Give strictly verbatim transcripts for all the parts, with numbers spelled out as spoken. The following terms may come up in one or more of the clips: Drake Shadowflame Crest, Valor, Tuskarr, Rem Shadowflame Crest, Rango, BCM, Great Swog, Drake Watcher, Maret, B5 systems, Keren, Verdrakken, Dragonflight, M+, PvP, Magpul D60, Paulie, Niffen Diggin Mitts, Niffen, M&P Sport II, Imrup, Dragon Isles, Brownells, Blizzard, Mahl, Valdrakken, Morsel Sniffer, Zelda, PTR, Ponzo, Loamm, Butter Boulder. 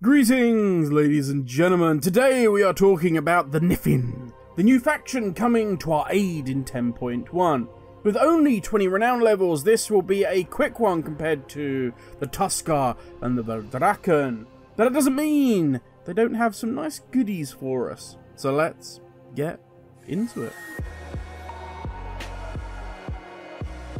Greetings, ladies and gentlemen. Today we are talking about the Niffen, the new faction coming to our aid in ten point one. With only twenty renown levels, this will be a quick one compared to the Tuskarr and the Verdrakken. But that doesn't mean they don't have some nice goodies for us. So let's get into it.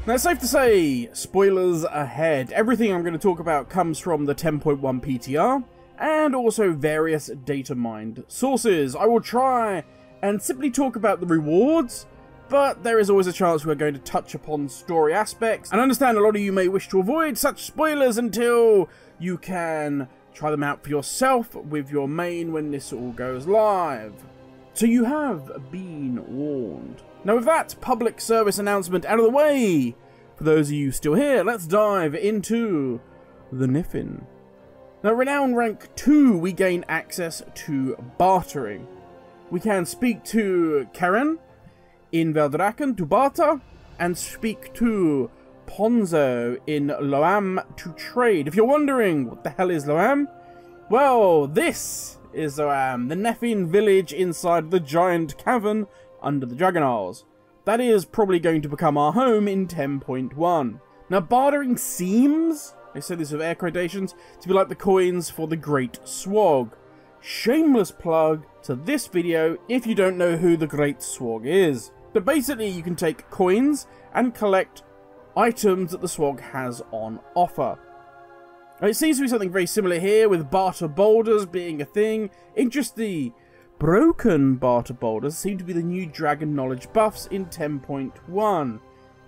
Now, it's safe to say, spoilers ahead. Everything I'm going to talk about comes from the ten point one P T R. And also various data mined sources. I will try and simply talk about the rewards, but there is always a chance we're going to touch upon story aspects, and I understand a lot of you may wish to avoid such spoilers until you can try them out for yourself with your main when this all goes live. So you have been warned. Now, with that public service announcement out of the way, for those of you still here, let's dive into the Niffen. Now, Renown Rank two, we gain access to bartering. We can speak to Keren in Valdrakken to barter, and speak to Ponzo in Loamm to trade. If you're wondering, what the hell is Loamm? Well, this is Loamm, the Niffen village inside the giant cavern under the Dragon Isles. That is probably going to become our home in ten point one. Now, bartering seems, I say this with air quotations, to be like the coins for the Great Swog. Shameless plug to this video if you don't know who the Great Swog is. But basically, you can take coins and collect items that the Swog has on offer. Now, it seems to be something very similar here, with Butter Boulders being a thing. Interestingly, broken Butter Boulders seem to be the new Dragon Knowledge buffs in ten point one.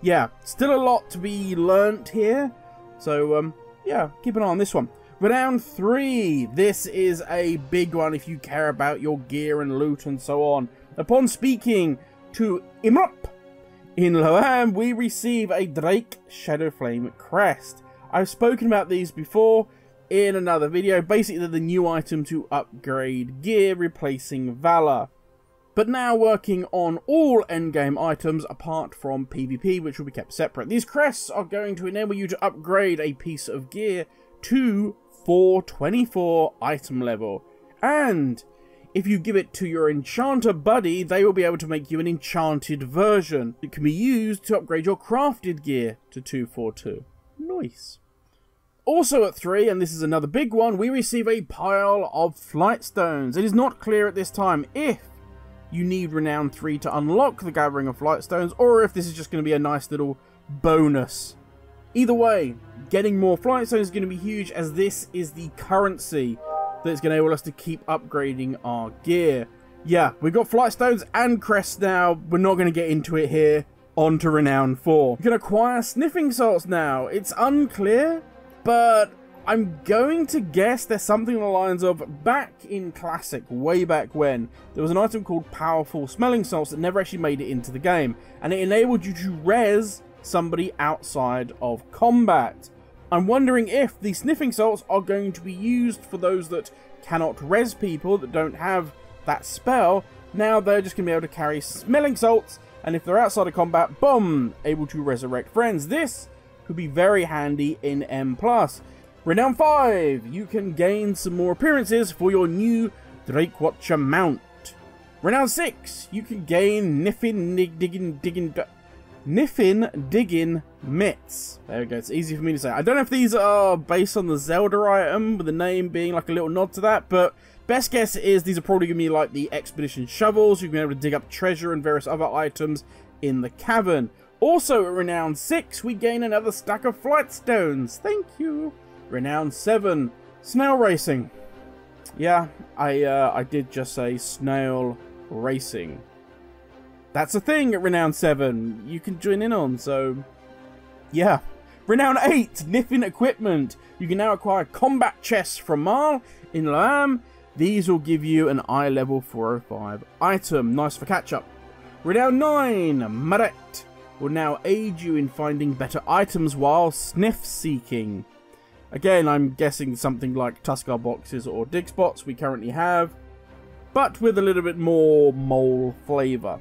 Yeah, still a lot to be learnt here. So, um, yeah, keep an eye on this one. Renown three. This is a big one if you care about your gear and loot and so on. Upon speaking to Imrup in Loamm, we receive a Drake Shadowflame Crest. I've spoken about these before in another video. Basically, they're the new item to upgrade gear, replacing Valor. But now working on all endgame items apart from PvP, which will be kept separate. These crests are going to enable you to upgrade a piece of gear to four twenty-four item level. And if you give it to your enchanter buddy, they will be able to make you an enchanted version. It can be used to upgrade your crafted gear to two forty-two. Nice. Also at three, and this is another big one, we receive a pile of flight stones. It is not clear at this time if you need Renown three to unlock the Gathering of Flight Stones, or if this is just going to be a nice little bonus. Either way, getting more Flight Stones is going to be huge, as this is the currency that's going to enable us to keep upgrading our gear. Yeah, we've got Flight Stones and Crests now. We're not going to get into it here. On to Renown four. You can acquire Sniffing Salts now. It's unclear, but I'm going to guess there's something on the lines of back in Classic, way back when, there was an item called Powerful Smelling Salts that never actually made it into the game, and it enabled you to res somebody outside of combat. I'm wondering if the Sniffing Salts are going to be used for those that cannot res people, that don't have that spell. Now they're just going to be able to carry Smelling Salts, and if they're outside of combat, boom, able to resurrect friends. This could be very handy in M plus. Renown five, you can gain some more appearances for your new Drake Watcher mount. Renown six, you can gain Niffen Diggin Diggin Niffen Diggin Mitts. There we go, it's easy for me to say. I don't know if these are based on the Zelda item, with the name being like a little nod to that, but best guess is these are probably going to be like the Expedition Shovels. You'll be able to dig up treasure and various other items in the cavern. Also at Renown six, we gain another stack of Flight Stones. Thank you. Renown seven, snail racing. Yeah, I uh, I did just say snail racing. That's a thing at Renown seven. You can join in on, so yeah. Renown eight, Niffen equipment. You can now acquire combat chests from Mahl in Loamm. These will give you an eye level four oh five item. Nice for catch-up. Renown nine, Maret will now aid you in finding better items while sniff-seeking. Again, I'm guessing something like Tuskarr boxes or dig spots we currently have, but with a little bit more mole flavour.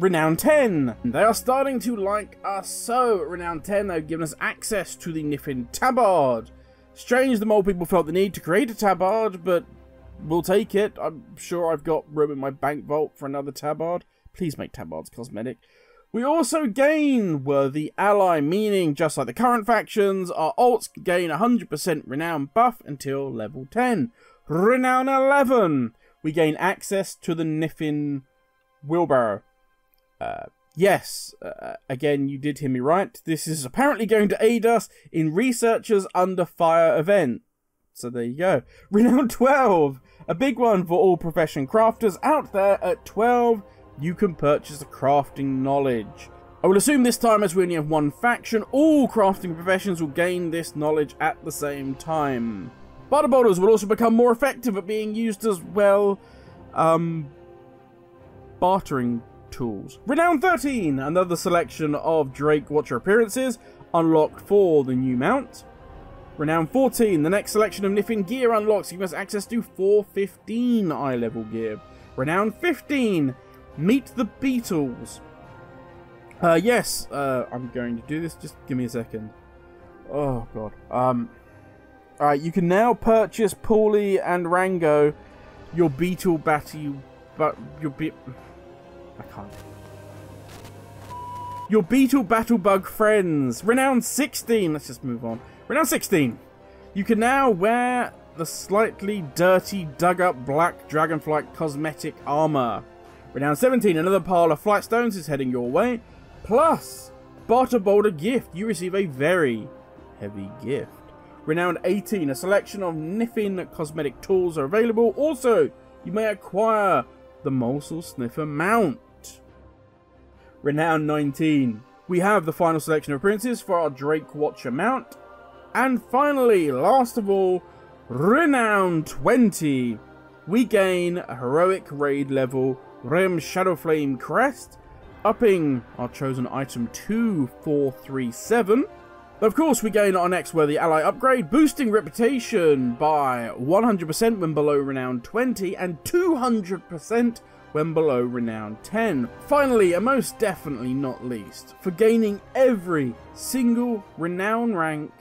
Renown ten. They are starting to like us, so at Renown ten they've given us access to the Niffen Tabard. Strange that more people felt the need to create a tabard, but we'll take it. I'm sure I've got room in my bank vault for another tabard. Please make tabards cosmetic. We also gain worthy ally, meaning just like the current factions, our alts gain one hundred percent renown buff until level ten. Renown eleven! We gain access to the Niffen wheelbarrow. Uh, yes, uh, again, you did hear me right. This is apparently going to aid us in Researchers Under Fire event. So there you go. Renown twelve! A big one for all profession crafters out there at twelve. You can purchase the crafting knowledge. I will assume this time, as we only have one faction, all crafting professions will gain this knowledge at the same time. Butter Boulders will also become more effective at being used as, well, um, bartering tools. Renown thirteen, another selection of Drake Watcher appearances, unlocked for the new mount. Renown fourteen, the next selection of Niffen gear unlocks, giving us access to four fifteen eye level gear. Renown fifteen, meet the Beatles. Uh, yes, uh, I'm going to do this. Just give me a second. Oh, God. Um, alright, you can now purchase Paulie and Rango, your Beatle Batty, but your Be- I can't. Your Beatle Battlebug friends. Renown sixteen. Let's just move on. Renown sixteen. You can now wear the slightly dirty, dug-up black Dragonflight cosmetic armor. Renown seventeen, another pile of flight stones is heading your way. Plus, Butter Boulder gift. You receive a very heavy gift. Renown eighteen, a selection of Niffen cosmetic tools are available. Also, you may acquire the Morsel Sniffer mount. Renown nineteen, we have the final selection of appearances for our Drake Watcher mount. And finally, last of all, Renown twenty, we gain a heroic raid level Rem Shadowflame Crest, upping our chosen item to four three seven. Of course, we gain our next worthy ally upgrade, boosting reputation by one hundred percent when below renown twenty and two hundred percent when below renown ten. Finally, and most definitely not least, for gaining every single renown rank,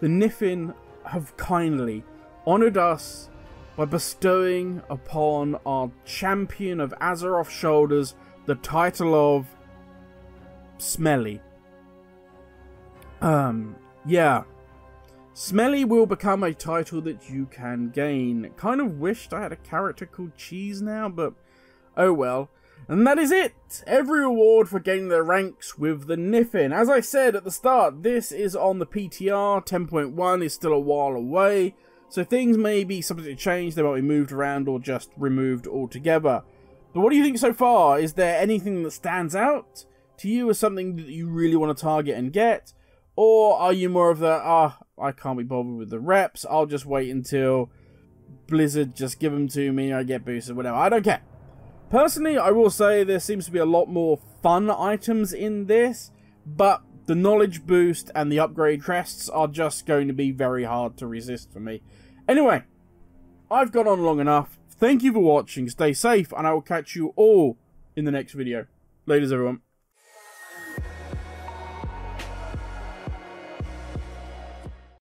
the Niffen have kindly honoured us by bestowing upon our champion of Azeroth's shoulders the title of Smelly. Um, yeah. Smelly will become a title that you can gain. Kind of wished I had a character called Cheese now, but oh well. And that is it! Every reward for gaining their ranks with the Niffen. As I said at the start, this is on the P T R. ten point one is still a while away. So things may be subject to change, they might be moved around or just removed altogether. But what do you think so far? Is there anything that stands out to you as something that you really want to target and get? Or are you more of the, ah, oh, I can't be bothered with the reps, I'll just wait until Blizzard just give them to me, I get boosted, whatever, I don't care. Personally, I will say there seems to be a lot more fun items in this, but the knowledge boost and the upgrade crests are just going to be very hard to resist for me. Anyway, I've gone on long enough. Thank you for watching, stay safe, and I will catch you all in the next video. Laters, everyone.